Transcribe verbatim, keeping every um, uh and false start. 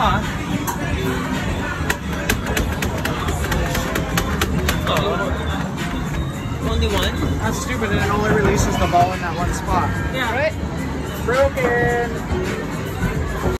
Huh? Oh. Only one? That's stupid, and it only releases the ball in that one spot. Yeah. Right? Broken!